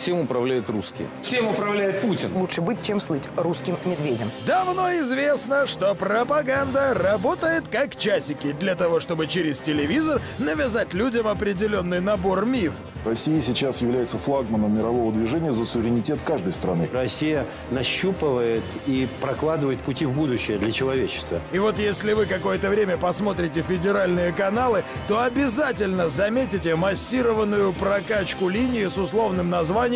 Всем управляют русские. Всем управляет Путин. Лучше быть, чем слыть русским медведем. Давно известно, что пропаганда работает как часики для того, чтобы через телевизор навязать людям определенный набор мифов. Россия сейчас является флагманом мирового движения за суверенитет каждой страны. Россия нащупывает и прокладывает пути в будущее для человечества. И вот если вы какое-то время посмотрите федеральные каналы, то обязательно заметите массированную прокачку линии с условным названием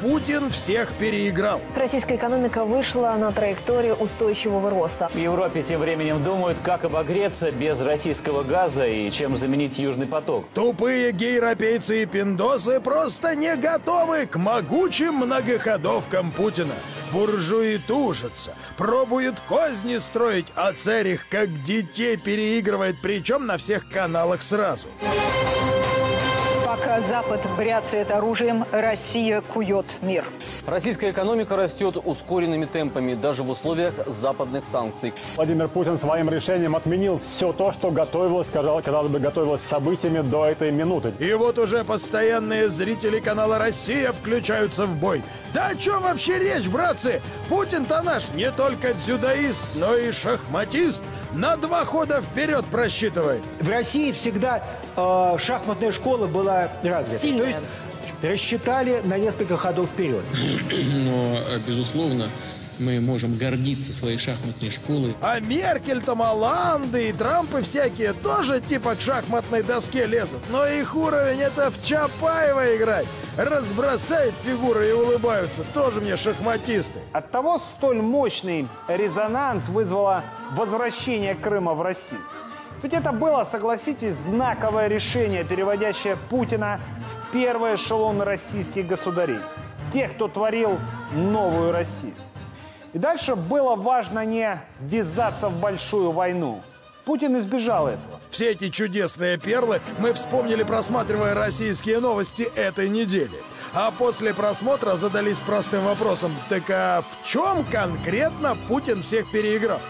«Путин всех переиграл». Российская экономика вышла на траекторию устойчивого роста. В Европе тем временем думают, как обогреться без российского газа и чем заменить Южный поток. Тупые гейропейцы и пиндосы просто не готовы к могучим многоходовкам Путина. Буржуи тужатся, пробуют козни строить, а царь их как детей переигрывает, причем на всех каналах сразу. Пока Запад бряцает оружием, Россия кует мир. Российская экономика растет ускоренными темпами, даже в условиях западных санкций. Владимир Путин своим решением отменил все то, что готовилось, казалось бы, готовилось событиями до этой минуты. И вот уже постоянные зрители канала «Россия» включаются в бой. Да о чем вообще речь, братцы? Путин-то наш не только дзюдоист, но и шахматист. На два хода вперед просчитывает. В России всегда шахматная школа была разве. То есть рассчитали на несколько ходов вперед. Но, безусловно, мы можем гордиться своей шахматной школой. А Меркель, там, Оланды и Трампы всякие тоже типа к шахматной доске лезут. Но их уровень — это в Чапаева играть. Разбросают фигуры и улыбаются. Тоже мне шахматисты. Оттого столь мощный резонанс вызвало возвращение Крыма в Россию. Ведь это было, согласитесь, знаковое решение, переводящее Путина в первый эшелон российских государей. Тех, кто творил новую Россию. И дальше было важно не ввязаться в большую войну. Путин избежал этого. Все эти чудесные перлы мы вспомнили, просматривая российские новости этой недели. А после просмотра задались простым вопросом: так а в чем конкретно Путин всех переиграл?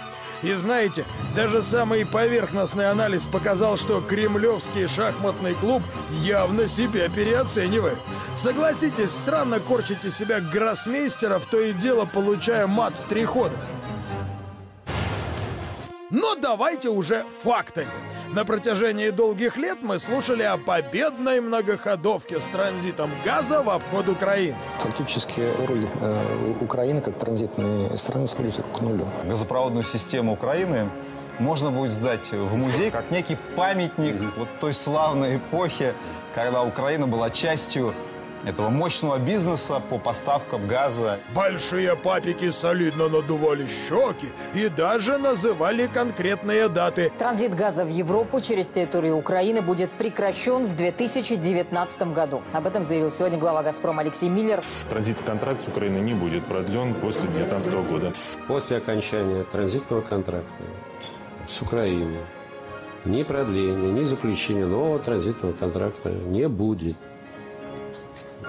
И знаете, даже самый поверхностный анализ показал, что кремлевский шахматный клуб явно себя переоценивает. Согласитесь, странно корчить из себя гроссмейстеров, то и дело получая мат в три хода. Но давайте уже фактами. На протяжении долгих лет мы слушали о победной многоходовке с транзитом газа в обход Украины. Фактически роль Украины как транзитной страны сводится к нулю. Газопроводную систему Украины можно будет сдать в музей как некий памятник вот той славной эпохи, когда Украина была частью этого мощного бизнеса по поставкам газа. Большие папики солидно надували щеки и даже называли конкретные даты. Транзит газа в Европу через территорию Украины будет прекращен в 2019 году. Об этом заявил сегодня глава «Газпрома» Алексей Миллер. Транзитный контракт с Украиной не будет продлен после 2019 года. После окончания транзитного контракта с Украиной ни продления, ни заключения нового транзитного контракта не будет.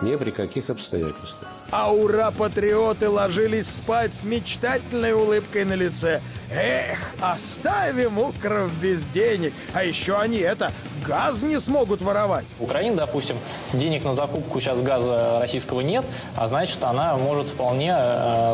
Ни при каких обстоятельствах. А ура-патриоты ложились спать с мечтательной улыбкой на лице. Эх, оставим укров без денег. А еще они это, газ не смогут воровать. Украина, допустим, денег на закупку сейчас газа российского нет, а значит, она может вполне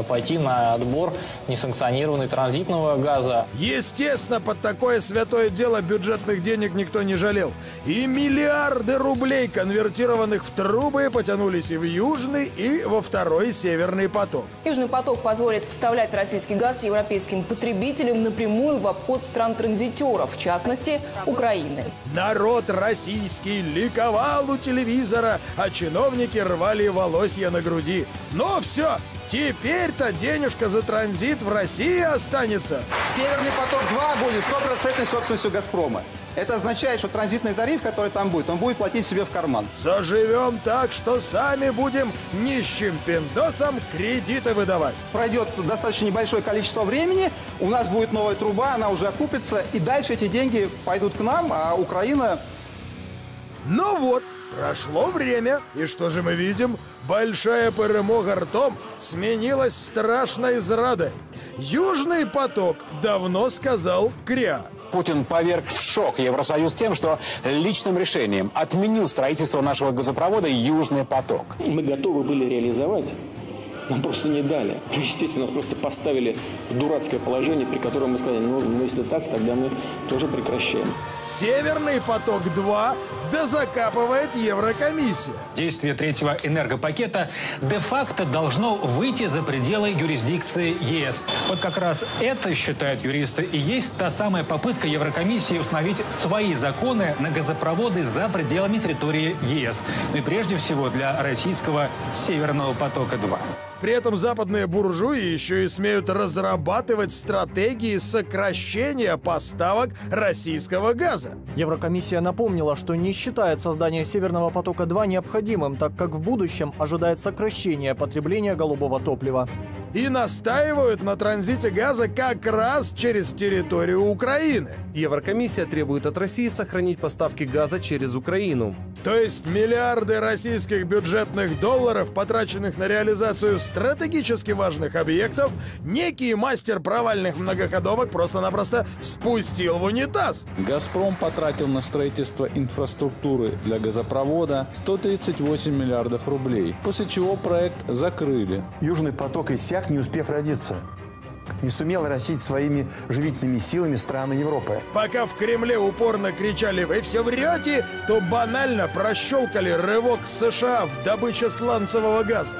пойти на отбор несанкционированного транзитного газа. Естественно, под такое святое дело бюджетных денег никто не жалел. И миллиарды рублей, конвертированных в трубы, потянулись и в Южный, и во второй Северный поток. Южный поток позволит поставлять российский газ европейским потребителям напрямую в обход стран-транзитеров, в частности, Украины. Народ российский ликовал у телевизора, а чиновники рвали волосья на груди. Но все, теперь-то денежка за транзит в России останется. Северный поток-2 будет 100% собственностью «Газпрома». Это означает, что транзитный тариф, который там будет, он будет платить себе в карман. Заживем так, что сами будем нищим пиндосам кредиты выдавать. Пройдет достаточно небольшое количество времени, у нас будет новая труба, она уже окупится, и дальше эти деньги пойдут к нам, а Украина... Ну вот, прошло время, и что же мы видим? Большая перемога ртом сменилась страшной зрадой. Южный поток давно сказал кря. Путин поверг в шок Евросоюз тем, что личным решением отменил строительство нашего газопровода «Южный поток». Мы готовы были реализовать, нам просто не дали. Естественно, нас просто поставили в дурацкое положение, при котором мы сказали, ну если так, тогда мы тоже прекращаем. «Северный поток-2» дозакапывает Еврокомиссия. Действие третьего энергопакета де-факто должно выйти за пределы юрисдикции ЕС. Вот как раз это, считают юристы, и есть та самая попытка Еврокомиссии установить свои законы на газопроводы за пределами территории ЕС. Ну и прежде всего для российского «Северного потока-2». При этом западные буржуи еще и смеют разрабатывать стратегии сокращения поставок российского газа. Еврокомиссия напомнила, что не считает создание «Северного потока-2» необходимым, так как в будущем ожидает сокращение потребления голубого топлива. И настаивают на транзите газа как раз через территорию Украины. Еврокомиссия требует от России сохранить поставки газа через Украину. То есть миллиарды российских бюджетных долларов, потраченных на реализацию стратегически важных объектов, некий мастер провальных многоходовок просто-напросто спустил в унитаз. «Газпром» потратил на строительство инфраструктуры для газопровода 138 миллиардов рублей, после чего проект закрыли. «Южный поток» иссяк, не успев родиться. Не сумела растить своими живительными силами страны Европы. Пока в Кремле упорно кричали «Вы все врете!», то банально прощелкали рывок США в добыче сланцевого газа.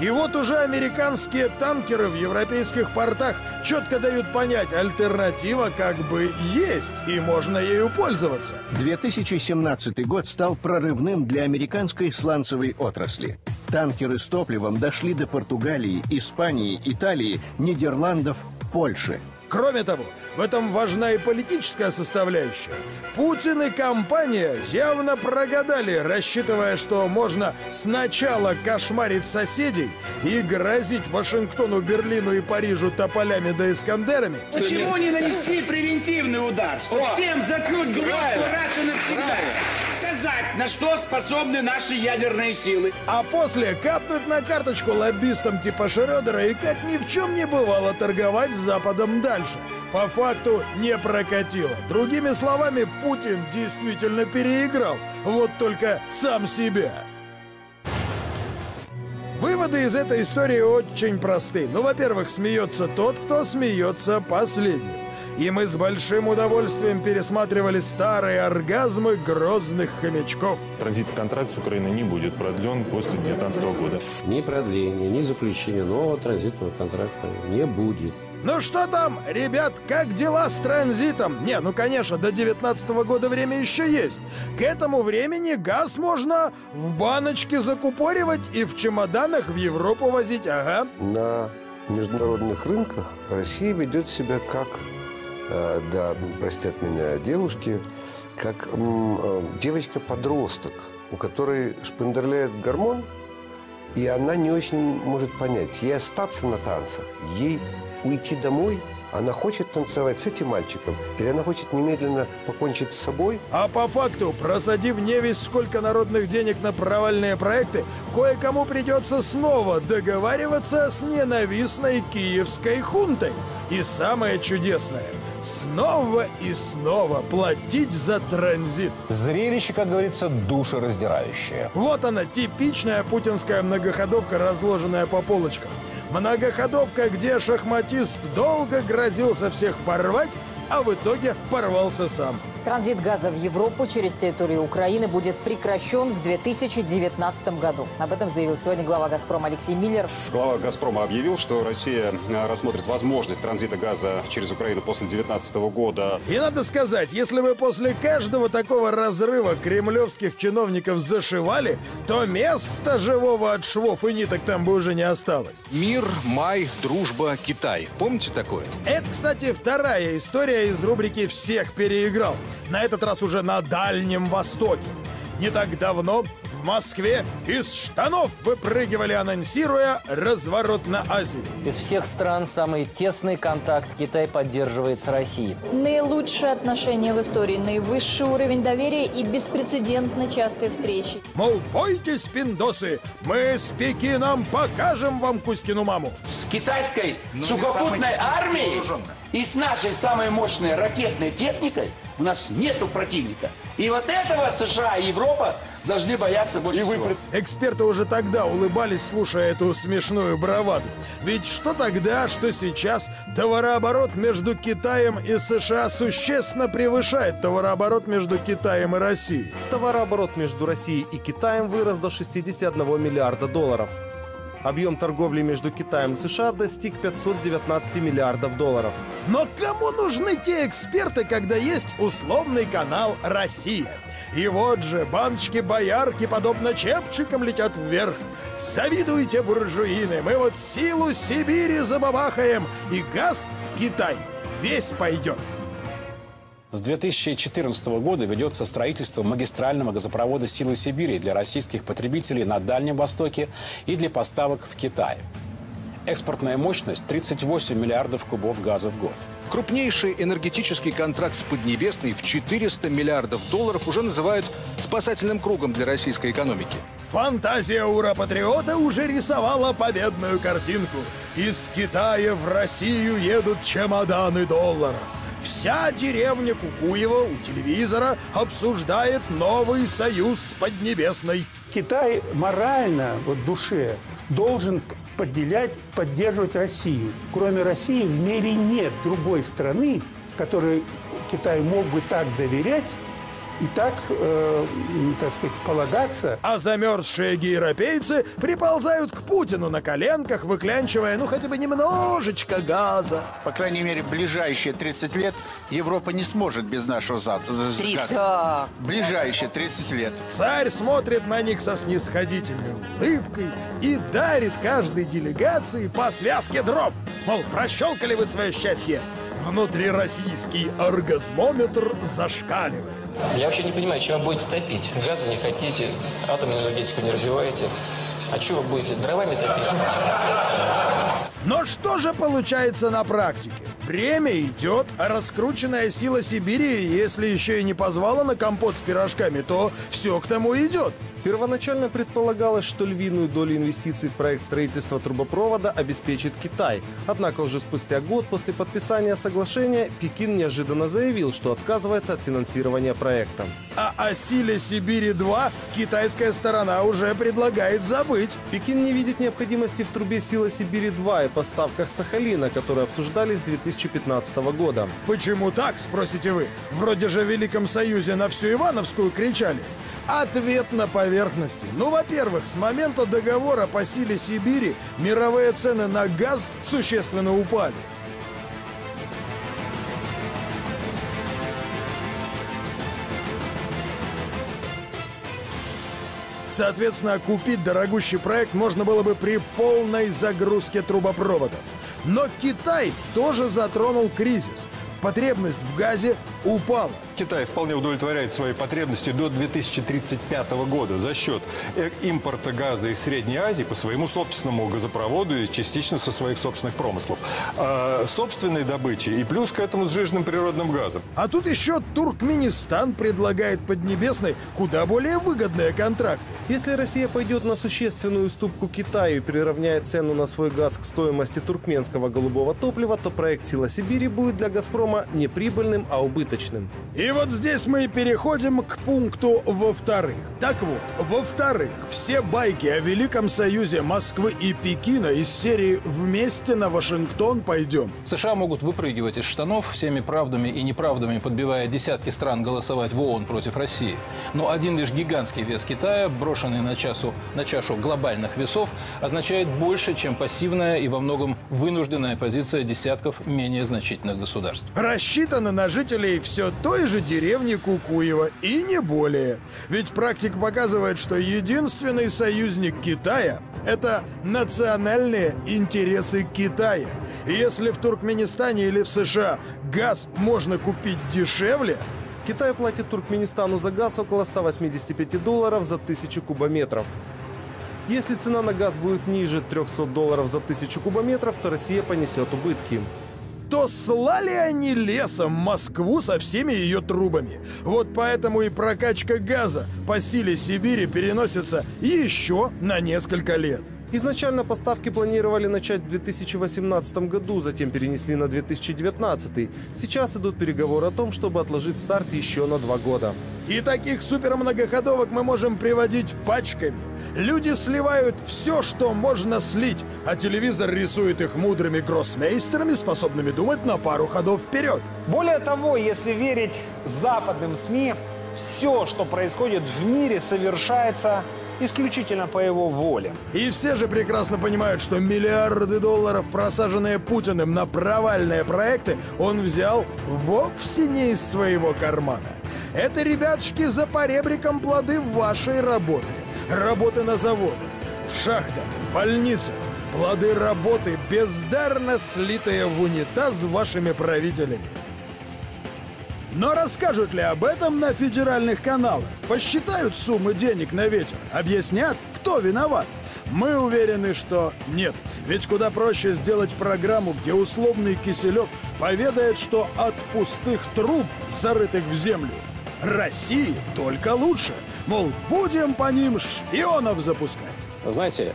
И вот уже американские танкеры в европейских портах четко дают понять, альтернатива как бы есть, и можно ею пользоваться. 2017 год стал прорывным для американской сланцевой отрасли. Танкеры с топливом дошли до Португалии, Испании, Италии, Нидерландов, Польши. Кроме того, в этом важна и политическая составляющая. Путин и компания явно прогадали, рассчитывая, что можно сначала кошмарить соседей и грозить Вашингтону, Берлину и Парижу тополями да искандерами. Почему не нанести превентивный удар? Всем закрыть глотку раз и навсегда. На что способны наши ядерные силы. А после капнуть на карточку лоббистам типа Шрёдера и как ни в чем не бывало торговать с Западом дальше. По факту не прокатило. Другими словами, Путин действительно переиграл. Вот только сам себя. Выводы из этой истории очень просты. Ну, во-первых, смеется тот, кто смеется последним. И мы с большим удовольствием пересматривали старые оргазмы грозных хомячков. Транзитный контракт с Украиной не будет продлен после 2019 года. Ни продления, ни заключения нового транзитного контракта не будет. Ну что там, ребят, как дела с транзитом? Не, ну конечно, до 2019 года время еще есть. К этому времени газ можно в баночке закупоривать и в чемоданах в Европу возить, ага. На международных рынках Россия ведет себя как... да, простят меня девушки, как девочка-подросток, у которой шпиндарляет гормон, и она не очень может понять, ей остаться на танцах, ей уйти домой. Она хочет танцевать с этим мальчиком или она хочет немедленно покончить с собой? А по факту, просадив не весь сколько народных денег на провальные проекты, кое-кому придется снова договариваться с ненавистной киевской хунтой. И самое чудесное – снова и снова платить за транзит. Зрелище, как говорится, душераздирающее. Вот она, типичная путинская многоходовка, разложенная по полочкам. Многоходовка, где шахматист долго грозился всех порвать, а в итоге порвался сам. Транзит газа в Европу через территорию Украины будет прекращен в 2019 году. Об этом заявил сегодня глава «Газпрома» Алексей Миллер. Глава «Газпрома» объявил, что Россия рассмотрит возможность транзита газа через Украину после 2019 года. И надо сказать, если бы после каждого такого разрыва кремлевских чиновников зашивали, то места живого от швов и ниток там бы уже не осталось. Мир, май, дружба, Китай. Помните такое? Это, кстати, вторая история из рубрики «Всех переиграл». На этот раз уже на Дальнем Востоке. Не так давно в в Москве из штанов выпрыгивали, анонсируя разворот на Азию. Из всех стран самый тесный контакт Китай поддерживает с Россией. Наилучшие отношения в истории, наивысший уровень доверия и беспрецедентно частые встречи. Мол, бойтесь, пиндосы, мы с Пекином покажем вам Кузькину маму. С китайской сухопутной армией и с нашей самой мощной ракетной техникой у нас нету противника. И вот этого США и Европа должны бояться больше всего. Эксперты уже тогда улыбались, слушая эту смешную браваду. Ведь что тогда, что сейчас, товарооборот между Китаем и США существенно превышает товарооборот между Китаем и Россией. Товарооборот между Россией и Китаем вырос до 61 миллиарда долларов. Объем торговли между Китаем и США достиг 519 миллиардов долларов. Но кому нужны те эксперты, когда есть условный канал «Россия»? И вот же баночки-боярки, подобно чепчикам, летят вверх. Завидуйте, буржуины, мы вот силу Сибири забабахаем, и газ в Китай весь пойдет. С 2014 года ведется строительство магистрального газопровода «Силы Сибири» для российских потребителей на Дальнем Востоке и для поставок в Китай. Экспортная мощность – 38 миллиардов кубов газа в год. Крупнейший энергетический контракт с Поднебесной в 400 миллиардов долларов уже называют спасательным кругом для российской экономики. Фантазия ура-патриота уже рисовала победную картинку. Из Китая в Россию едут чемоданы долларов. Вся деревня Кукуева у телевизора обсуждает новый союз с Поднебесной. Китай морально, вот в душе, должен поддерживать Россию. Кроме России в мире нет другой страны, которой Китай мог бы так доверять и так, так сказать, полагаться. А замерзшие европейцы приползают к Путину на коленках, выклянчивая, ну, хотя бы немножечко газа. По крайней мере, ближайшие 30 лет Европа не сможет без нашего газа. Ближайшие 30 лет. Царь смотрит на них со снисходительной улыбкой и дарит каждой делегации по связке дров. Мол, прощелкали вы свое счастье. Внутрироссийский оргазмометр зашкаливает. Я вообще не понимаю, чем вы будете топить. Газа не хотите, атомную энергетику не развиваете. А что вы будете, дровами топить? Но что же получается на практике? Время идет, а раскрученная сила Сибири, если еще и не позвала на компот с пирожками, то все к тому идет. Первоначально предполагалось, что львиную долю инвестиций в проект строительства трубопровода обеспечит Китай. Однако уже спустя год после подписания соглашения Пекин неожиданно заявил, что отказывается от финансирования проекта. А о силе Сибири-2 китайская сторона уже предлагает забыть. Пекин не видит необходимости в трубе силы Сибири-2 и поставках Сахалина, которые обсуждались с 2015 года. Почему так, спросите вы? Вроде же в Великом Союзе на всю Ивановскую кричали. Ответ на поверхности. Ну, во-первых, с момента договора по силе Сибири мировые цены на газ существенно упали. Соответственно, купить дорогущий проект можно было бы при полной загрузке трубопроводов. Но Китай тоже затронул кризис. Потребность в газе упала. Китай вполне удовлетворяет свои потребности до 2035 года за счет импорта газа из Средней Азии по своему собственному газопроводу и частично со своих собственных промыслов. Собственной добычи и плюс к этому с жиженным природным газом. А тут еще Туркменистан предлагает Поднебесной куда более выгодные контракты. Если Россия пойдет на существенную уступку Китаю и приравняет цену на свой газ к стоимости туркменского голубого топлива, то проект «Сила Сибири» будет для «Газпрома» не прибыльным, а убыточным. И вот здесь мы переходим к пункту «во-вторых». Так вот, во-вторых, все байки о Великом Союзе Москвы и Пекина из серии «Вместе на Вашингтон пойдем». США могут выпрыгивать из штанов, всеми правдами и неправдами подбивая десятки стран голосовать в ООН против России. Но один лишь гигантский вес Китая, брошенный на чашу глобальных весов, означает больше, чем пассивная и во многом вынужденная позиция десятков менее значительных государств. Рассчитано на жителей все той же деревни Кукуева и не более. Ведь практика показывает, что единственный союзник Китая – это национальные интересы Китая. И если в Туркменистане или в США газ можно купить дешевле, Китай платит Туркменистану за газ около $185 за 1000 кубометров. Если цена на газ будет ниже $300 за 1000 кубометров, то Россия понесет убытки. То слали они лесом Москву со всеми ее трубами. Вот поэтому и прокачка газа по силе Сибири переносится еще на несколько лет. Изначально поставки планировали начать в 2018 году, затем перенесли на 2019. Сейчас идут переговоры о том, чтобы отложить старт еще на 2 года. И таких супермногоходовок мы можем приводить пачками. Люди сливают все, что можно слить, а телевизор рисует их мудрыми гроссмейстерами, способными думать на пару ходов вперед. Более того, если верить западным СМИ, все, что происходит в мире, совершается исключительно по его воле. И все же прекрасно понимают, что миллиарды долларов, просаженные Путиным на провальные проекты, он взял вовсе не из своего кармана. Это, ребятушки, за поребриком плоды вашей работы. Работы на заводах, в шахтах, больницах. Плоды работы, бездарно слитые в унитаз вашими правителями. Но расскажут ли об этом на федеральных каналах? Посчитают суммы денег на ветер? Объяснят, кто виноват? Мы уверены, что нет. Ведь куда проще сделать программу, где условный Киселев поведает, что от пустых труб, зарытых в землю, России только лучше. Мол, будем по ним шпионов запускать. Знаете,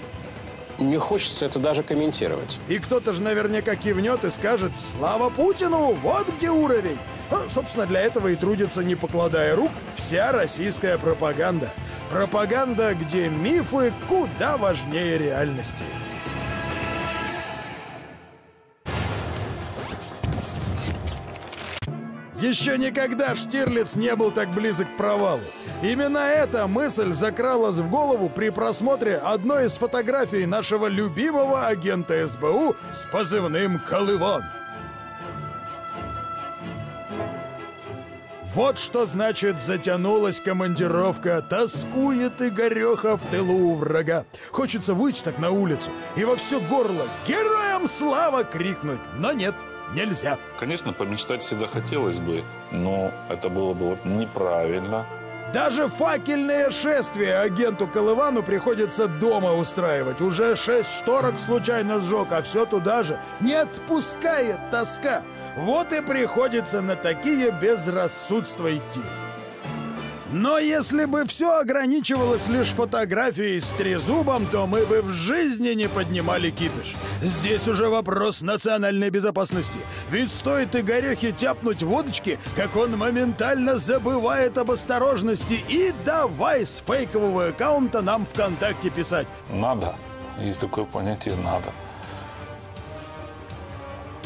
не хочется это даже комментировать. И кто-то же наверняка кивнет и скажет: «Слава Путину, вот где уровень». Ну, собственно, для этого и трудится, не покладая рук, вся российская пропаганда. Пропаганда, где мифы куда важнее реальности. Еще никогда Штирлиц не был так близок к провалу. Именно эта мысль закралась в голову при просмотре одной из фотографий нашего любимого агента СБУ с позывным «Колыван». Вот что значит затянулась командировка, тоскует Игорёха в тылу у врага. Хочется выйти так на улицу и во все горло «Героям слава!» крикнуть, но нет, нельзя. Конечно, помечтать всегда хотелось бы, но это было бы неправильно. Даже факельное шествие агенту Колывану приходится дома устраивать. Уже 6 шторок случайно сжег, а все туда же. Не отпускает тоска. Вот и приходится на такие безрассудства идти. Но если бы все ограничивалось лишь фотографией с трезубом, то мы бы в жизни не поднимали кипиш. Здесь уже вопрос национальной безопасности. Ведь стоит Игорёхе тяпнуть водочки, как он моментально забывает об осторожности и давай с фейкового аккаунта нам ВКонтакте писать. Надо. Есть такое понятие «надо».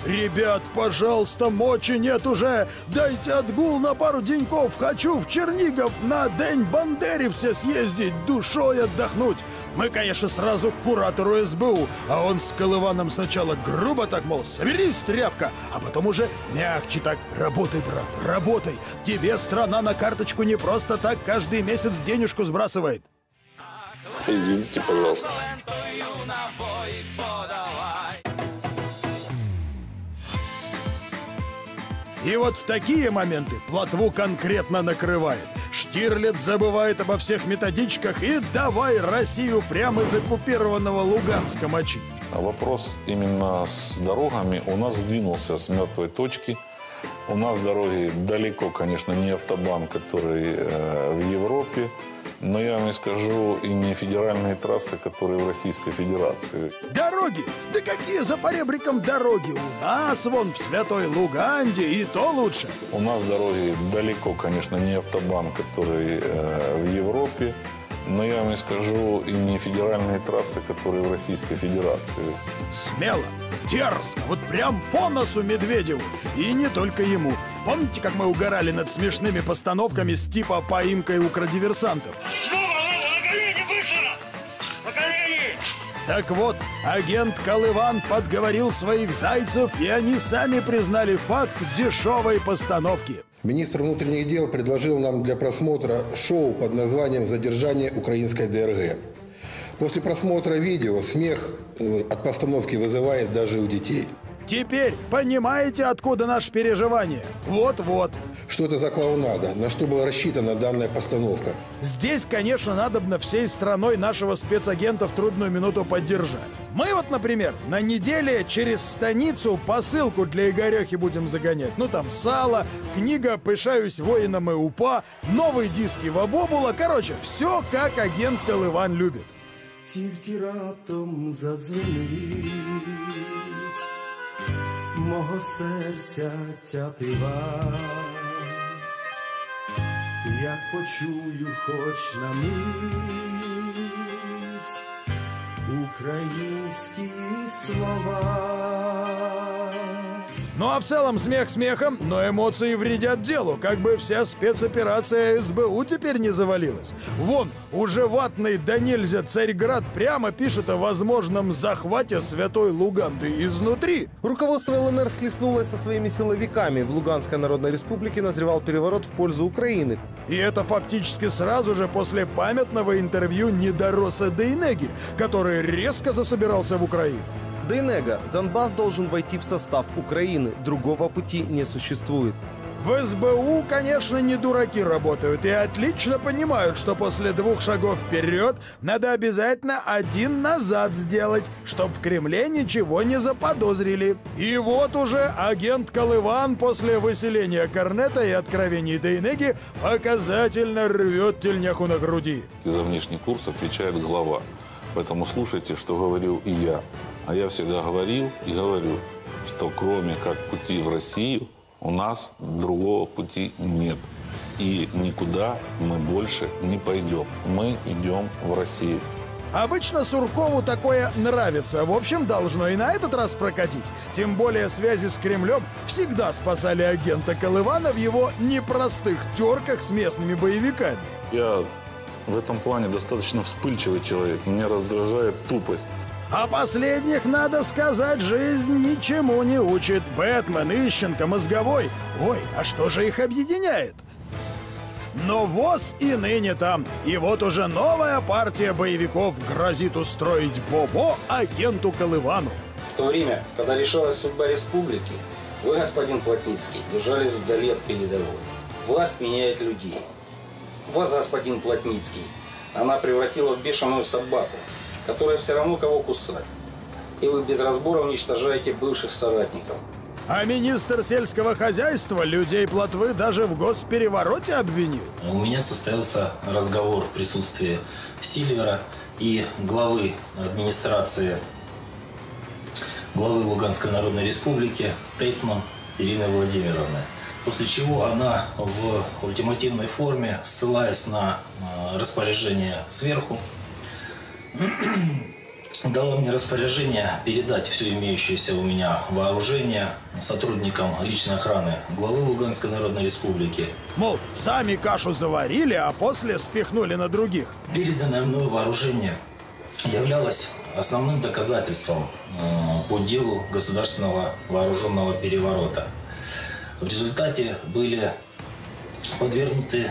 Ребят, пожалуйста, мочи нет уже. Дайте отгул на пару деньков. Хочу в Чернигов на День Бандеревца съездить, душой отдохнуть. Мы, конечно, сразу к куратору СБУ. А он с Колываном сначала грубо так, мол, соберись, тряпка. А потом уже мягче так. Работай, брат, работай. Тебе страна на карточку не просто так каждый месяц денежку сбрасывает. Извините, пожалуйста. И вот в такие моменты плотву конкретно накрывает. Штирлиц забывает обо всех методичках и давай Россию прямо из оккупированного Луганска мочить. Вопрос именно с дорогами у нас сдвинулся с мертвой точки. У нас дороги далеко, конечно, не автобан, который в Европе. Но я вам и скажу, и не федеральные трассы, которые в Российской Федерации. Дороги? Да какие за поребриком дороги? У нас вон в Святой Луганде, и то лучше. У нас дороги далеко, конечно, не автобан, который в Европе. Но я вам и скажу, и не федеральные трассы, которые в Российской Федерации. Смело, дерзко, вот прям по носу Медведеву. И не только ему. Помните, как мы угорали над смешными постановками с типа поимкой укродиверсантов? Снова, на колени, быстро! На колени! Так вот, агент Колыван подговорил своих зайцев, и они сами признали факт дешевой постановки. Министр внутренних дел предложил нам для просмотра шоу под названием «Задержание украинской ДРГ». После просмотра видео смех от постановки вызывает даже у детей. Теперь понимаете, откуда наши переживания? Вот-вот. Что это за клоунада? На что была рассчитана данная постановка? Здесь, конечно, надобно всей страной нашего спецагента в трудную минуту поддержать. Мы вот, например, на неделе через станицу посылку для Игорёхи будем загонять. Ну там сало, книга «Пышаюсь воином и УПА», новые диски Вабобула. Короче, все как агент Колыван любит. Тільки раптом зазвонить мого серця ця тива, як почую хоч на мить українські слова. Ну а в целом смех смехом, но эмоции вредят делу. Как бы вся спецоперация СБУ теперь не завалилась. Вон, уже ватный да нельзя Царьград прямо пишет о возможном захвате святой Луганды изнутри. Руководство ЛНР слеснулось со своими силовиками. В Луганской Народной Республике назревал переворот в пользу Украины. И это фактически сразу же после памятного интервью недороса Дейнеги, который резко засобирался в Украину. Дейнега. Донбасс должен войти в состав Украины. Другого пути не существует. В СБУ, конечно, не дураки работают и отлично понимают, что после двух шагов вперед надо обязательно один назад сделать, чтобы в Кремле ничего не заподозрили. И вот уже агент Колыван после выселения Корнета и откровений Дейнеги показательно рвет тельняху на груди. За внешний курс отвечает глава. Поэтому слушайте, что говорил и я. А я всегда говорил и говорю, что кроме как пути в Россию, у нас другого пути нет. И никуда мы больше не пойдем. Мы идем в Россию. Обычно Суркову такое нравится. В общем, должно и на этот раз прокатить. Тем более связи с Кремлем всегда спасали агента Колывана в его непростых терках с местными боевиками. Я в этом плане достаточно вспыльчивый человек. Меня раздражает тупость. А последних, надо сказать, жизнь ничему не учит. Бэтмен, Ищенко, Мозговой. Ой, а что же их объединяет? Но ВОЗ и ныне там. И вот уже новая партия боевиков грозит устроить бобо агенту Колывану. В то время, когда решалась судьба республики, вы, господин Плотницкий, держались вдали от передовой. Власть меняет людей. Вас, господин Плотницкий, она превратила в бешеную собаку, которые все равно кого кусать. И вы без разбора уничтожаете бывших соратников. А министр сельского хозяйства людей Плотвы даже в госперевороте обвинил. У меня состоялся разговор в присутствии Сильвера и главы администрации, главы Луганской Народной Республики Тейцман Ирины Владимировны. После чего она в ультимативной форме, ссылаясь на распоряжение сверху, дала мне распоряжение передать все имеющееся у меня вооружение сотрудникам личной охраны главы Луганской Народной Республики. Мол, сами кашу заварили, а после спихнули на других. Переданное мною вооружение являлось основным доказательством по делу государственного вооруженного переворота. В результате были подвергнуты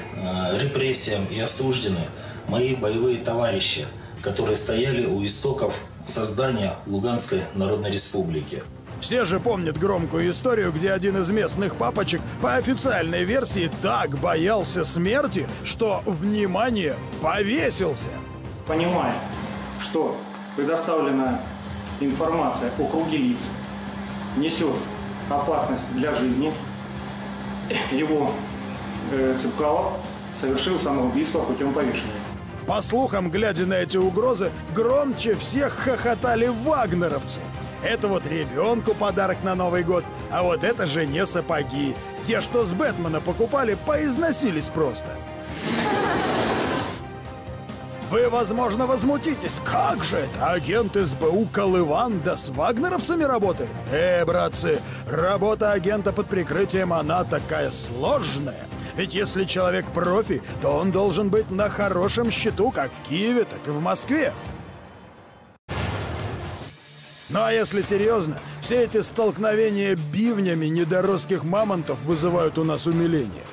репрессиям и осуждены мои боевые товарищи, которые стояли у истоков создания Луганской Народной Республики. Все же помнят громкую историю, где один из местных папочек по официальной версии так боялся смерти, что, внимание, повесился. Понимая, что предоставленная информация о круге лиц несет опасность для жизни, его Цыпкалов совершил самоубийство путем повешения. По слухам, глядя на эти угрозы, громче всех хохотали вагнеровцы. Это вот ребенку подарок на Новый год, а вот это жене сапоги. Те, что с Бэтмена покупали, поизносились просто. Вы, возможно, возмутитесь. Как же это? Агент СБУ Колыван да с вагнеровцами работает? Братцы, работа агента под прикрытием, она такая сложная. Ведь если человек профи, то он должен быть на хорошем счету как в Киеве, так и в Москве. Ну а если серьезно, все эти столкновения бивнями недоросских мамонтов вызывают у нас умиление.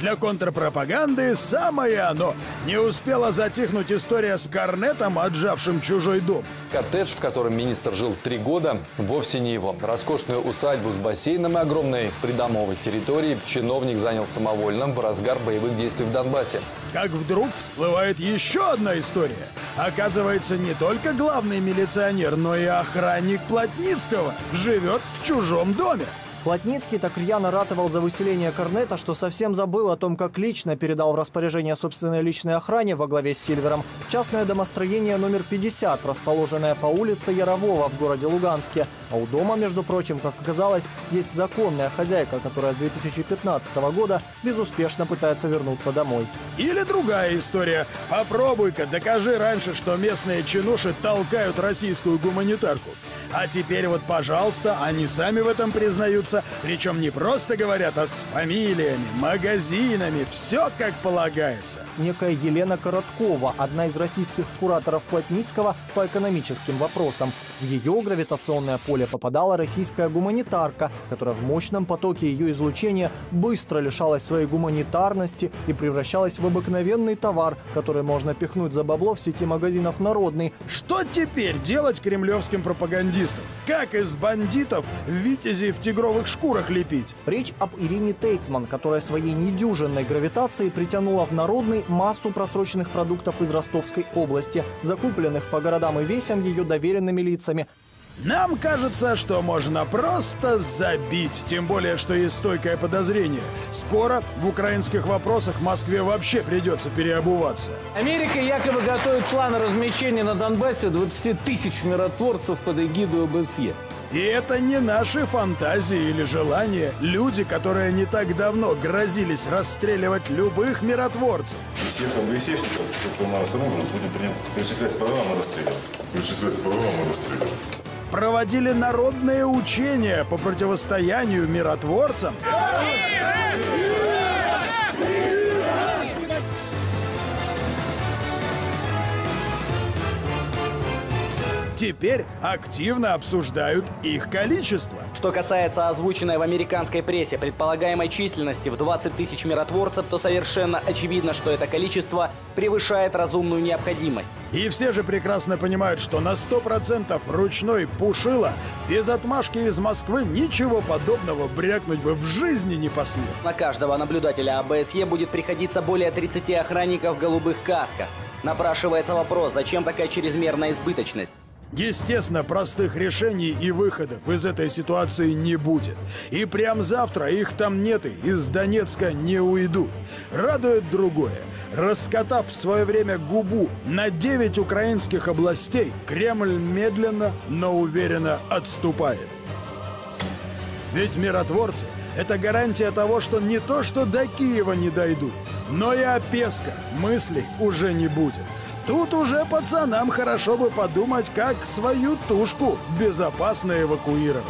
Для контрпропаганды самое оно. Не успела затихнуть история с корнетом, отжавшим чужой дом. Коттедж, в котором министр жил 3 года, вовсе не его. Роскошную усадьбу с бассейном и огромной придомовой территорией чиновник занял самовольно в разгар боевых действий в Донбассе. Как вдруг всплывает еще одна история. Оказывается, не только главный милиционер, но и охранник Плотницкого живет в чужом доме. Плотницкий так рьяно ратовал за выселение корнета, что совсем забыл о том, как лично передал в распоряжение собственной личной охране во главе с Сильвером частное домостроение номер 50, расположенное по улице Ярового в городе Луганске. А у дома, между прочим, как оказалось, есть законная хозяйка, которая с 2015 года безуспешно пытается вернуться домой. Или другая история. Попробуй-ка докажи раньше, что местные чинуши толкают российскую гуманитарку. А теперь вот, пожалуйста, они сами в этом признаются. Причем не просто говорят, а с фамилиями, магазинами. Все как полагается. Некая Елена Короткова, одна из российских кураторов Плотницкого по экономическим вопросам. В ее гравитационное поле попадала российская гуманитарка, которая в мощном потоке ее излучения быстро лишалась своей гуманитарности и превращалась в обыкновенный товар, который можно пихнуть за бабло в сети магазинов «Народный». Что теперь делать кремлевским пропагандистам? Как из бандитов в витязи в тигровых шкурах лепить? Речь об Ирине Тейцман, которая своей недюжинной гравитацией притянула в Народный массу просроченных продуктов из Ростовской области, закупленных по городам и весям ее доверенными лицами. Нам кажется, что можно просто забить. Тем более, что есть стойкое подозрение. Скоро в украинских вопросах Москве вообще придется переобуваться. Америка якобы готовит план размещения на Донбассе 20 000 миротворцев под эгиду ОБСЕ. И это не наши фантазии или желания. Люди, которые не так давно грозились расстреливать любых миротворцев. Всех ОБСЕшников, кто у нас оружие, будем перечислять права на расстрел. Перечислять права на расстрел. Проводили народные учения по противостоянию миротворцам. Теперь активно обсуждают их количество. Что касается озвученной в американской прессе предполагаемой численности в 20 000 миротворцев, то совершенно очевидно, что это количество превышает разумную необходимость. И все же прекрасно понимают, что на 100% ручной пушила без отмашки из Москвы ничего подобного брякнуть бы в жизни не посмел. На каждого наблюдателя ОБСЕ будет приходиться более 30 охранников в голубых касках. Напрашивается вопрос, зачем такая чрезмерная избыточность? Естественно, простых решений и выходов из этой ситуации не будет. И прямо завтра их там нет и из Донецка не уйдут. Радует другое. Раскатав в свое время губу на 9 украинских областей, Кремль медленно, но уверенно отступает. Ведь миротворцы – это гарантия того, что не то, что до Киева не дойдут, но и о Песках мыслей уже не будет. Тут уже пацанам хорошо бы подумать, как свою тушку безопасно эвакуировать.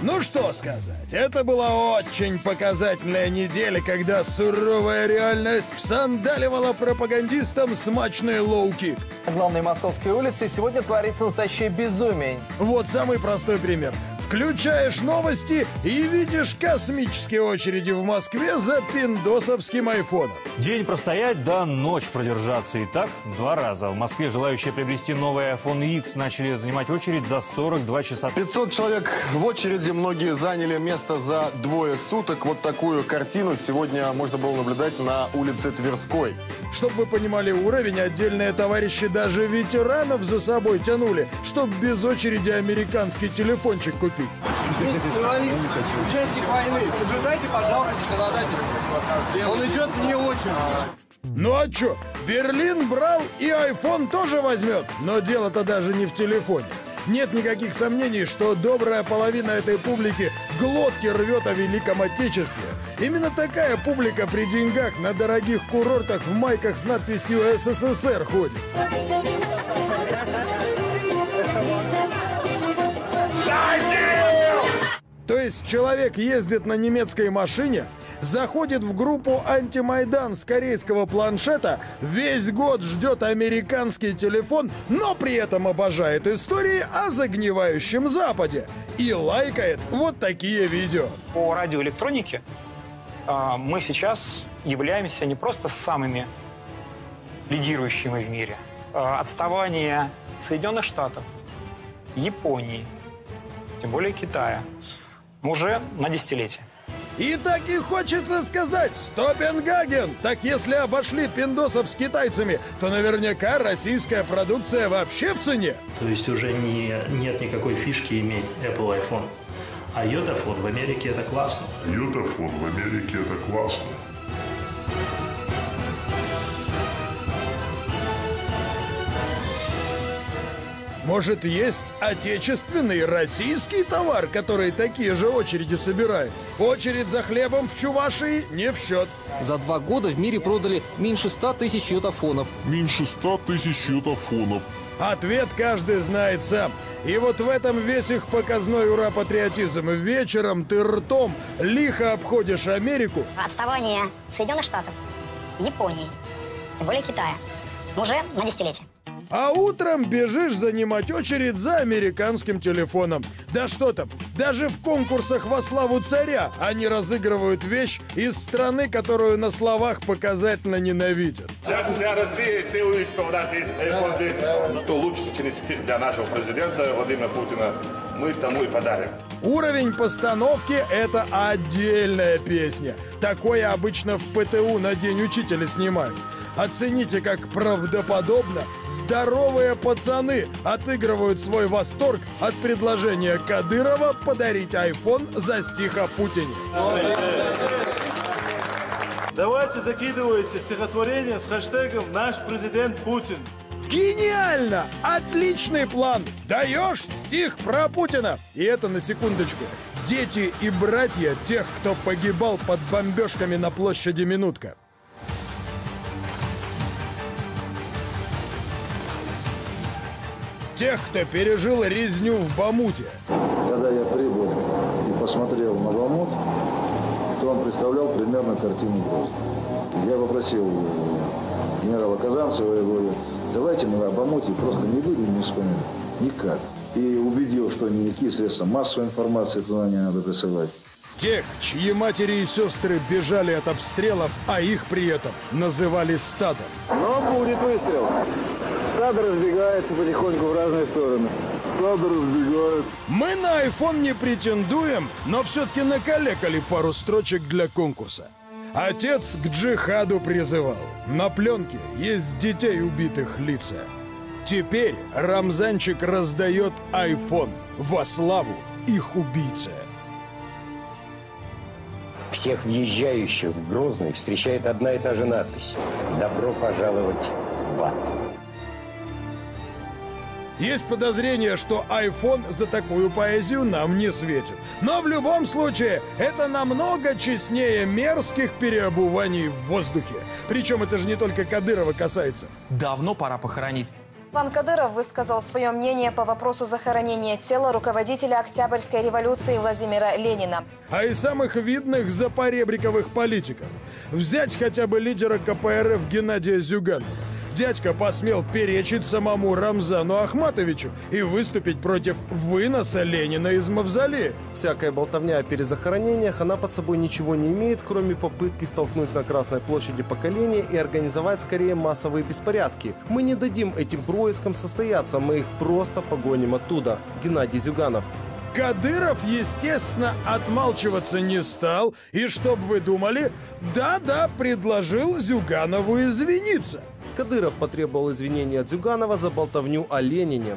Ну что сказать, это была очень показательная неделя, когда суровая реальность всандаливала пропагандистам смачный лоу-кик. На главной московской улице сегодня творится настоящее безумие. Вот самый простой пример. Включаешь новости и видишь космические очереди в Москве за пиндосовским айфоном. День простоять, да ночь продержаться. И так 2 раза. В Москве желающие приобрести новый iPhone X начали занимать очередь за 42 часа. 500 человек в очереди, многие заняли место за 2 суток. Вот такую картину сегодня можно было наблюдать на улице Тверской. Чтобы вы понимали уровень, отдельные товарищи даже ветеранов за собой тянули, чтобы без очереди американский телефончик купить. Участник войны, соблюдайте, пожалуйста, законодательство. Он идет вне очереди. Ну а чё, Берлин брал и iPhone тоже возьмет, но дело-то даже не в телефоне. Нет никаких сомнений, что добрая половина этой публики глотки рвет о Великом Отечестве. Именно такая публика при деньгах на дорогих курортах в майках с надписью «СССР» ходит. То есть человек ездит на немецкой машине, заходит в группу «Антимайдан» с корейского планшета, весь год ждет американский телефон, но при этом обожает истории о загнивающем Западе и лайкает вот такие видео. По радиоэлектронике мы сейчас являемся не просто самыми лидирующими в мире. Отставание Соединенных Штатов, Японии, тем более Китая, уже на десятилетие. И так и хочется сказать: Стопенгаген! Так если обошли пиндосов с китайцами, то наверняка российская продукция вообще в цене. То есть уже нет никакой фишки иметь Apple iPhone. А йотафон в Америке — это классно. Йотафон в Америке — это классно. Может, есть отечественный российский товар, который такие же очереди собирает? Очередь за хлебом в Чувашии не в счет. За 2 года в мире продали меньше 100 000 йотафонов. Меньше 100 000 йотафонов. Ответ каждый знает сам. И вот в этом весь их показной ура-патриотизм. Вечером ты ртом лихо обходишь Америку. Отставание Соединенных Штатов, Японии, тем более Китая, уже на десятилетие. А утром бежишь занимать очередь за американским телефоном. Да что там, даже в конкурсах во славу царя они разыгрывают вещь из страны, которую на словах показательно ненавидят. Сейчас вся Россия, все увидят, что у нас есть телефон 10. Кто лучше сочинит стих для нашего президента Владимира Путина, мы тому и подарим. Уровень постановки – это отдельная песня. Такое обычно в ПТУ на День учителя снимают. Оцените, как правдоподобно здоровые пацаны отыгрывают свой восторг от предложения Кадырова подарить iPhone за стих о Путине. Давайте закидывайте стихотворение с хэштегом «Наш президент Путин». Гениально! Отличный план! Даешь стих про Путина! И это на секундочку. Дети и братья тех, кто погибал под бомбежками на площади Минутка. Тех, кто пережил резню в Бамуте. Когда я прибыл и посмотрел на Бамут, то он представлял примерно картину. Я попросил генерала Казанцева, я говорю: давайте мы о Бамуте просто не будем не вспоминать. Никак. И убедил, что никакие средства массовой информации туда не надо присылать. Тех, чьи матери и сестры бежали от обстрелов, а их при этом называли стадом. Но будет выстрел. Стадо разбегается потихоньку в разные стороны. Стадо разбегается. Мы на iPhone не претендуем, но все-таки накалекали пару строчек для конкурса. Отец к джихаду призывал. На пленке есть детей убитых лица. Теперь Рамзанчик раздает iPhone во славу их убийцы. Всех въезжающих в Грозный встречает одна и та же надпись: «Добро пожаловать в ад». Есть подозрение, что iPhone за такую поэзию нам не светит. Но в любом случае, это намного честнее мерзких переобуваний в воздухе. Причем это же не только Кадырова касается. Давно пора похоронить. Рамзан Кадыров высказал свое мнение по вопросу захоронения тела руководителя Октябрьской революции Владимира Ленина. А и самых видных запоребриковых политиков. Взять хотя бы лидера КПРФ Геннадия Зюганова. Дядька посмел перечить самому Рамзану Ахматовичу и выступить против выноса Ленина из мавзолея. Всякая болтовня о перезахоронениях, она под собой ничего не имеет, кроме попытки столкнуть на Красной площади поколения и организовать скорее массовые беспорядки. Мы не дадим этим проискам состояться, мы их просто погоним оттуда. Геннадий Зюганов. Кадыров, естественно, отмалчиваться не стал. И чтоб вы думали, да-да, предложил Зюганову извиниться. Кадыров потребовал извинения от Зюганова за болтовню о Ленине.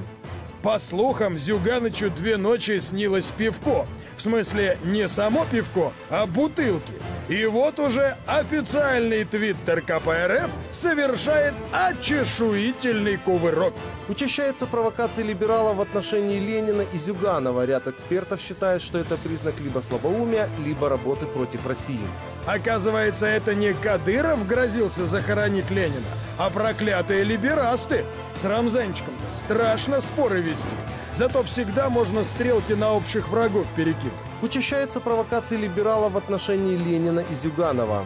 По слухам, Зюганычу 2 ночи снилось пивко. В смысле, не само пивко, а бутылки. И вот уже официальный твиттер КПРФ совершает очешуительный кувырок. Учащаются провокации либералов в отношении Ленина и Зюганова. Ряд экспертов считает, что это признак либо слабоумия, либо работы против России. Оказывается, это не Кадыров грозился захоронить Ленина, а проклятые либерасты. С Рамзанчиком-то страшно споры вести. Зато всегда можно стрелки на общих врагов перекинуть. Учащаются провокации либералов в отношении Ленина и Зюганова.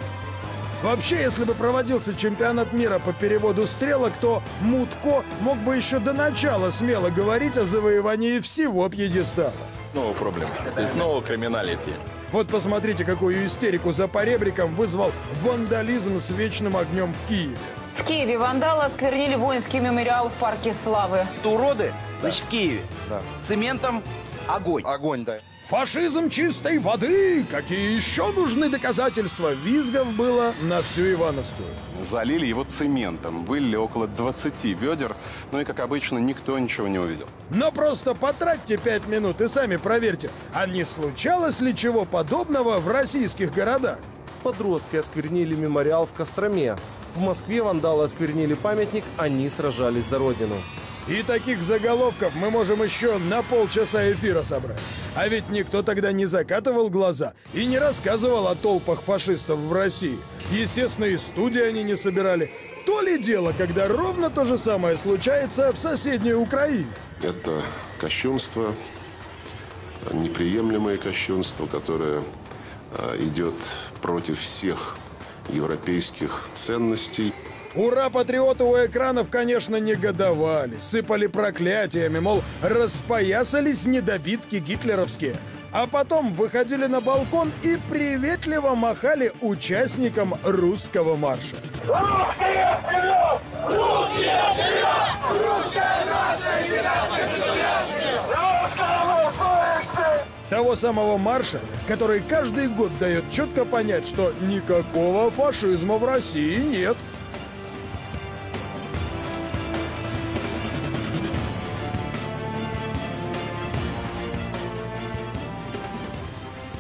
Вообще, если бы проводился чемпионат мира по переводу стрелок, то Мутко мог бы еще до начала смело говорить о завоевании всего пьедестала. Новая проблема. Здесь новый криминалитет. Вот посмотрите, какую истерику за поребриком вызвал вандализм с вечным огнем в Киеве. В Киеве вандалы осквернили воинский мемориал в парке Славы. Это уроды, значит, в Киеве. Да. Цементом огонь. Огонь, да. Фашизм чистой воды! Какие еще нужны доказательства? Визгов было на всю Ивановскую. Залили его цементом, вылили около 20 ведер, ну и, как обычно, никто ничего не увидел. Но просто потратьте 5 минут и сами проверьте, а не случалось ли чего подобного в российских городах? Подростки осквернили мемориал в Костроме. В Москве вандалы осквернили памятник, они сражались за родину. И таких заголовков мы можем еще на полчаса эфира собрать. А ведь никто тогда не закатывал глаза и не рассказывал о толпах фашистов в России. Естественно, и студии они не собирали. То ли дело, когда ровно то же самое случается в соседней Украине. Это кощунство, неприемлемое кощунство, которое идет против всех европейских ценностей. Ура, патриоты у экранов, конечно, негодовали, сыпали проклятиями, мол, распоясались недобитки гитлеровские. А потом выходили на балкон и приветливо махали участникам русского марша. Русские вперед! Русские вперед! Русская нация! Того самого марша, который каждый год дает четко понять, что никакого фашизма в России нет.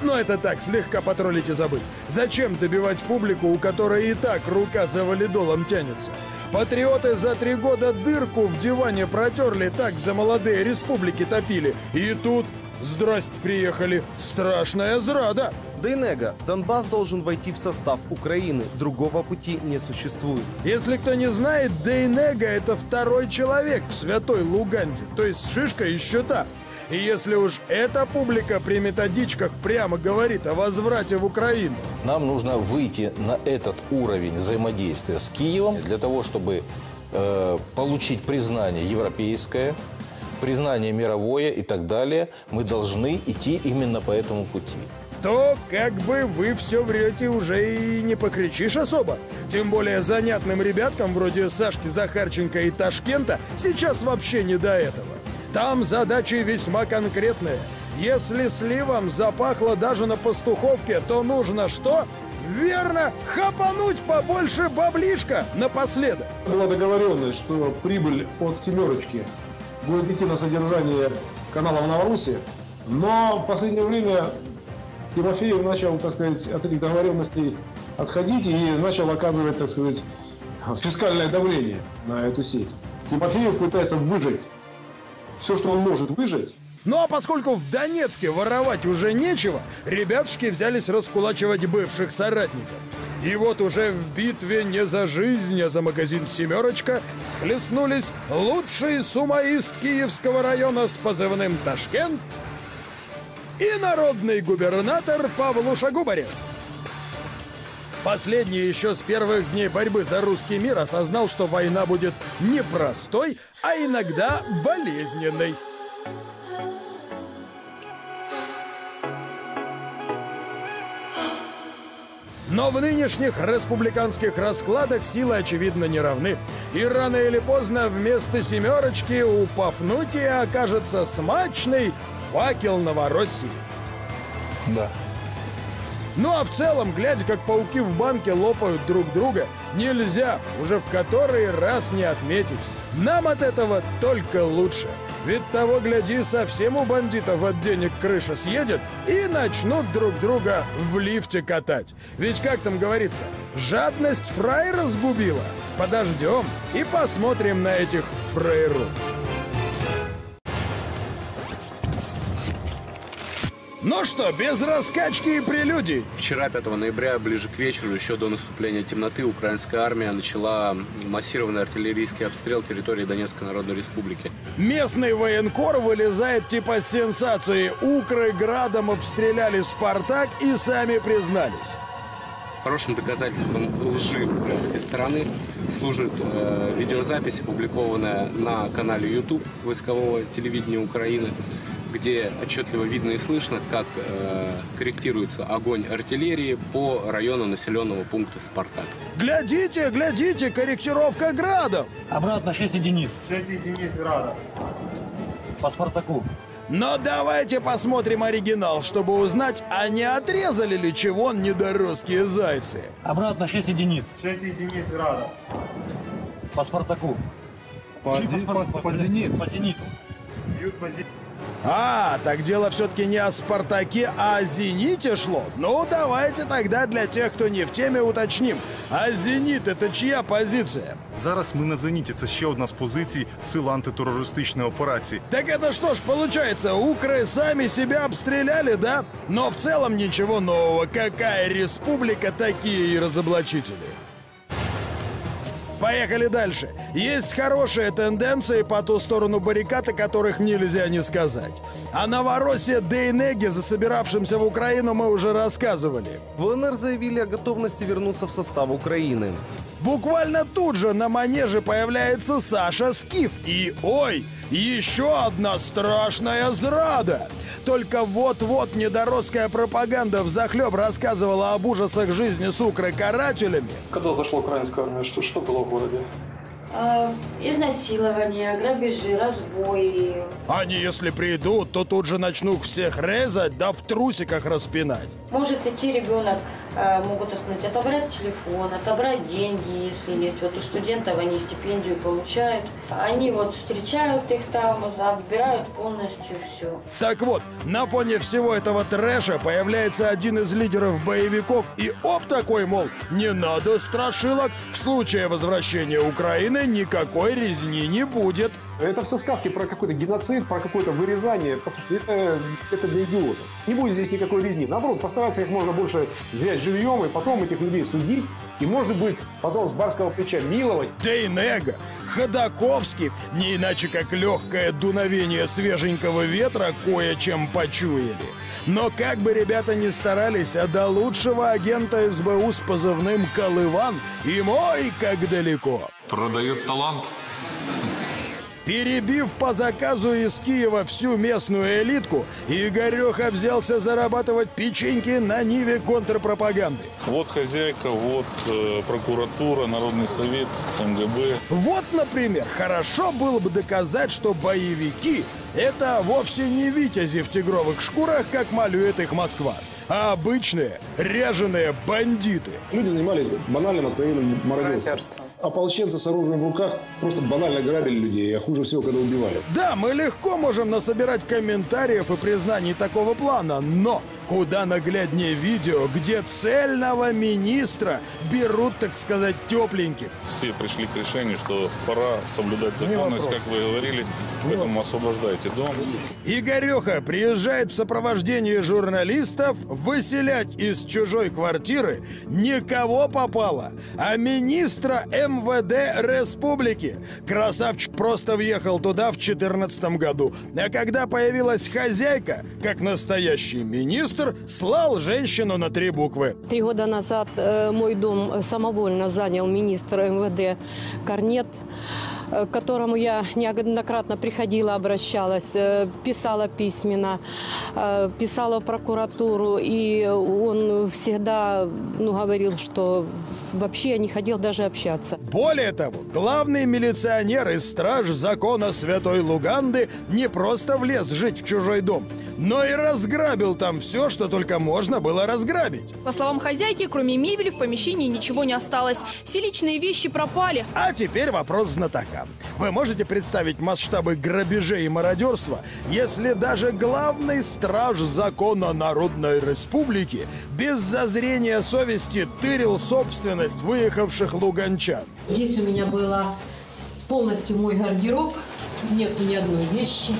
Но это так, слегка потроллить и забыть. Зачем добивать публику, у которой и так рука за валидолом тянется? Патриоты за 3 года дырку в диване протерли, так за молодые республики топили. И тут, здрасте, приехали, страшная зрада. Дейнега. Донбасс должен войти в состав Украины. Другого пути не существует. Если кто не знает, Дейнега — это 2-й человек в святой Луганде. То есть шишка еще та. И если уж эта публика при методичках прямо говорит о возврате в Украину. Нам нужно выйти на этот уровень взаимодействия с Киевом для того, чтобы получить признание европейское, признание мировое и так далее. Мы должны идти именно по этому пути. То как бы вы все врете, уже и не покричишь особо. Тем более занятным ребяткам вроде Сашки Захарченко и Ташкента сейчас вообще не до этого. Там задачи весьма конкретные. Если сливом запахло даже на пастуховке, то нужно что? Верно, хапануть побольше баблишка напоследок. Была договоренность, что прибыль от «Семерочки» будет идти на содержание канала в Новороссии. Но в последнее время Тимофеев начал, так сказать, от этих договоренностей отходить и начал оказывать, так сказать, фискальное давление на эту сеть. Тимофеев пытается выжать все, что он может выжить. Ну а поскольку в Донецке воровать уже нечего, ребятушки взялись раскулачивать бывших соратников. И вот уже в битве не за жизнь, а за магазин «Семерочка» схлестнулись лучший сумоист Киевского района с позывным «Ташкент» и народный губернатор Павлуша Губарев. Последний еще с первых дней борьбы за русский мир осознал, что война будет непростой, а иногда болезненной. Но в нынешних республиканских раскладах силы, очевидно, не равны. И рано или поздно вместо «Семерочки» у Пафнутия окажется смачный факел Новороссии. Да. Ну а в целом, глядя, как пауки в банке лопают друг друга, нельзя уже в который раз не отметить. Нам от этого только лучше. Ведь того, гляди, совсем у бандитов от денег крыша съедет и начнут друг друга в лифте катать. Ведь, как там говорится, жадность фраера сгубила. Подождем и посмотрим на этих фраеров. Ну что, без раскачки и прелюдий. Вчера, 5 ноября, ближе к вечеру, еще до наступления темноты, украинская армия начала массированный артиллерийский обстрел территории Донецкой Народной Республики. Местный военкор вылезает типа с сенсацией. Укры градом обстреляли Спартак и сами признались. Хорошим доказательством лжи украинской стороны служит видеозапись, опубликованная на канале YouTube войскового телевидения Украины, где отчетливо видно и слышно, как корректируется огонь артиллерии по району населенного пункта Спартак. Глядите, глядите, корректировка градов! Обратно 6 единиц. 6 единиц градов. По Спартаку. Но давайте посмотрим оригинал, чтобы узнать, а не отрезали ли чего недорусские зайцы. Обратно 6 единиц. 6 единиц градов. По Спартаку. По Зениту. По Зениту. А, так дело все-таки не о Спартаке, а о Зените шло. Ну, давайте тогда для тех, кто не в теме, уточним. А Зенит — это чья позиция? Зараз мы на Зените. Это еще одна из позиций сил антитеррористичной операции. Так это что ж, получается, укры сами себя обстреляли, да? Но в целом ничего нового. Какая республика, такие и разоблачители. Поехали дальше. Есть хорошие тенденции по ту сторону баррикад, о которых нельзя не сказать. О Новороссии Дейнеге, засобиравшемся в Украину, мы уже рассказывали. В ЛНР заявили о готовности вернуться в состав Украины. Буквально тут же на манеже появляется Саша Скиф. И ой, еще одна страшная зрада. Только вот-вот недоросская пропаганда взахлеб рассказывала об ужасах жизни с укрокарателями. Когда зашла украинская армия, что было в городе? Изнасилования, грабежи, разбои. Они если придут, то тут же начнут всех резать, да в трусиках распинать. Может идти ребенок, могут остановить, отобрать телефон, отобрать деньги, если есть. Вот у студентов они стипендию получают. Они вот встречают их там, отбирают полностью все. Так вот, на фоне всего этого трэша появляется один из лидеров боевиков и оп такой, мол, не надо страшилок, в случае возвращения Украины никакой резни не будет. Это все сказки про какой-то геноцид, про какое-то вырезание. Послушайте, это для идиотов. Не будет здесь никакой резни. Наоборот, постараться их можно больше взять живьем, и потом этих людей судить. И можно будет потом с барского плеча миловать. Дейнега, Ходаковский, не иначе как легкое дуновение свеженького ветра кое-чем почуяли. Но как бы ребята ни старались, а до лучшего агента СБУ с позывным «Колыван» и мой как далеко. Продает талант. Перебив по заказу из Киева всю местную элитку, Игорёха взялся зарабатывать печеньки на ниве контрпропаганды. Вот хозяйка, вот прокуратура, Народный совет, МГБ. Вот, например, хорошо было бы доказать, что боевики – это вовсе не витязи в тигровых шкурах, как малюет их Москва, а обычные ряженые бандиты. Люди занимались банальным откровенным мародерством. Ополченцы с оружием в руках просто банально грабили людей, а хуже всего, когда убивали. Да, мы легко можем насобирать комментариев и признаний такого плана, но куда нагляднее видео, где цельного министра берут, так сказать, тепленьким. Все пришли к решению, что пора соблюдать законность, как вы говорили, поэтому освобождайте дом. Игорёха приезжает в сопровождении журналистов выселять из чужой квартиры никого попало, а министра МВД республики. Красавчик просто въехал туда в 2014 году. А когда появилась хозяйка, как настоящий министр, слал женщину на 3 буквы. 3 года назад мой дом самовольно занял министр МВД Корнет, к которому я неоднократно приходила, обращалась, писала письменно, писала в прокуратуру, и он всегда говорил, что вообще не хотел даже общаться. Более того, главный милиционер и страж закона святой Луганды не просто влез жить в чужой дом, но и разграбил там все, что только можно было разграбить. По словам хозяйки, кроме мебели в помещении ничего не осталось. Все личные вещи пропали. А теперь вопрос знатока. Вы можете представить масштабы грабежей и мародерства, если даже главный страж закона Народной Республики без зазрения совести тырил собственность выехавших луганчан? Здесь у меня была полностью мой гардероб, нет ни одной вещи.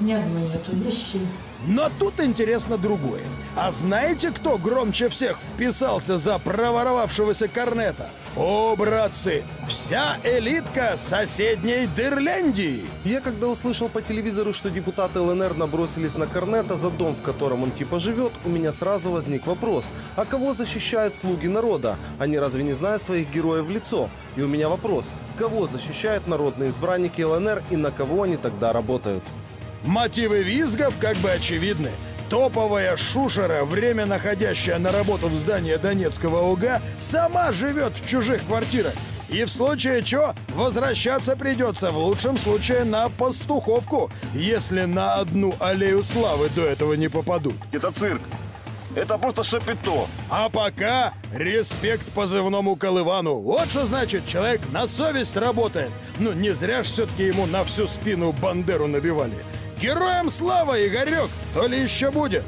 ни одной нету вещи. Но тут интересно другое. А знаете, кто громче всех вписался за проворовавшегося корнета? О, братцы, вся элитка соседней Дырляндии! Я когда услышал по телевизору, что депутаты ЛНР набросились на корнета за дом, в котором он типа живет, у меня сразу возник вопрос. А кого защищают слуги народа? Они разве не знают своих героев в лицо? И у меня вопрос. Кого защищают народные избранники ЛНР и на кого они тогда работают? Мотивы визгов как бы очевидны. Топовая шушера, время находящая на работу в здании Донецкого ОГА, сама живет в чужих квартирах. И в случае чего возвращаться придется в лучшем случае на пастуховку, если на одну аллею славы до этого не попадут. Это цирк. Это просто шапито. А пока респект позывному Колывану. Вот что значит, человек на совесть работает. Ну, не зря ж все-таки ему на всю спину бандеру набивали. Героям слава, Игорек, то ли еще будет.